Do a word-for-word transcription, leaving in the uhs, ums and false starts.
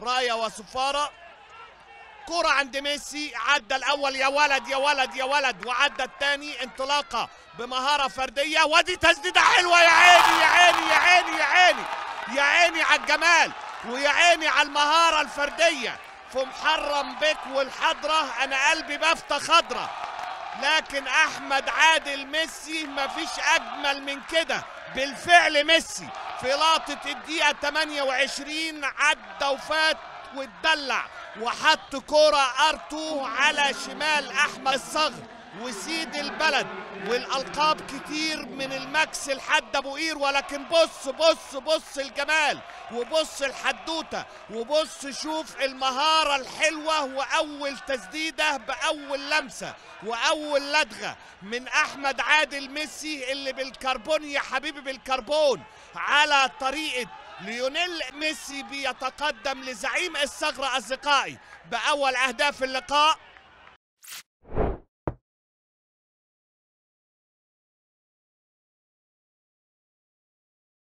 رايا وصفارة، كرة عند ميسي، عدى الأول يا ولد يا ولد يا ولد، وعدى الثاني، انطلاقة بمهارة فردية، ودي تسديدة حلوة يا عيني يا عيني يا عيني يا عيني يا عيني على الجمال ويا عيني على المهارة الفردية في محرم بك والحضرة. أنا قلبي بافتة خضرة، لكن أحمد عادل ميسي مفيش أجمل من كده. بالفعل ميسي في لقطة الدقيقة ثمانية وعشرين عدى وفات واتدلع وحط كرة ارتو على شمال احمد الصغر وسيد البلد، والالقاب كتير من المكس لحد ابو قير، ولكن بص بص بص الجمال وبص الحدوته وبص شوف المهاره الحلوه، واول تسديده باول لمسه واول لدغه من احمد عادل ميسي اللي بالكربون يا حبيبي بالكربون، على طريقه ليونيل ميسي بيتقدم لزعيم الصغر أصدقائي بأول أهداف اللقاء.